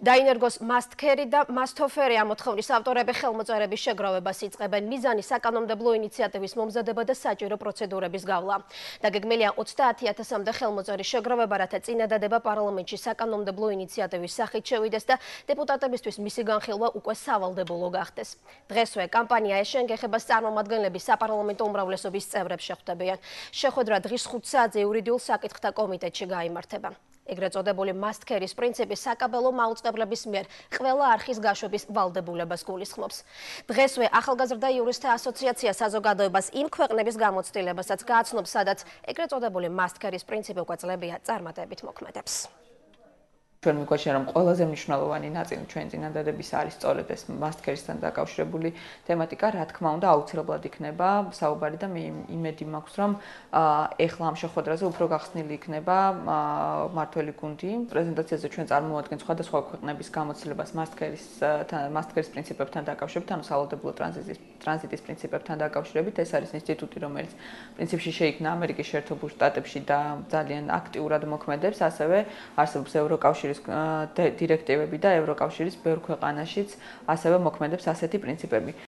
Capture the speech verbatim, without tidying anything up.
დაინერგოს მასტქერი და მასტოფერი ამ მოთხოვნის ავტორები ხელმოწერების შეგროვებას იწყებენ. მიზანი საკანონმდებლო ინიციატივის მომზადება და საჭირო პროცედურების გავლა. Დაგეგმილია ოცდაათი ათასამდე ხელმოწერის შეგროვება, რათა წინადადება პარლამენტში საკანონმდებლო ინიციატივის სახით შევიდეს და დეპუტატებისთვის მისი განხილვა უკვე სავალდებულო გახდეს. დღესვე კამპანია ეშენ გეხება წარმომადგენლების საპარლამენტო უმრავლესობის წევრებს შეხვდებიან. Შეხვედრა დღის ხუთი საათზე იურიდიულ საკითხთა კომიტეტში გაიმართება. Ეგრეთ წოდებული მასტქერის პრინციპი საკაბელო მაუწყებლების მიერ ყველა არხის გაშვების ვალდებულებას გულისხმობს. დღესვე ახალგაზრდა იურისტთა ასოციაცია საზოგადოებას იმ ქვეყნების გამოცდილებასაც გააცნობს, სადაც ეგრეთ წოდებული მასტქერის პრინციპი უკვე წლებია წარმატებით მოქმედებს. Ჩვენ მიგვაჩნია, რომ ყველაზე მნიშვნელოვანი ნაწილი ჩვენი წინადადების არის სწორედ ეს მასტქერისთან დაკავშირებული თემატიკა, რა თქმა უნდა, აუცილებლად იქნება საუბარი და მე იმედი მაქვს, რომ ეხლა ამ შეხვედრაზე უფრო გახსნილი იქნება მართველი გუნდი. პრეზენტაციაზე ჩვენ წარმოადგენთ სხვადასხვა ქვეყნების გამოცდილებას მასტქერის მასტქერის პრინციპებთან დაკავშირებით, ანუ სავალდებულო ტრანზიტის ტრანზიტის პრინციპებთან დაკავშირებით. ეს არის ინსტიტუტი, რომელიც პრინციპში შეიქმნა ამერიკის შეერთებულ შტატებში და ძალიან აქტიურად მოქმედებს, ასევე არსებობს ევროკავშირი დირექტივები და ევროკავშირის ბევრ ქვეყანაშიც ასევე მოქმედებს ასეთი პრინციპები.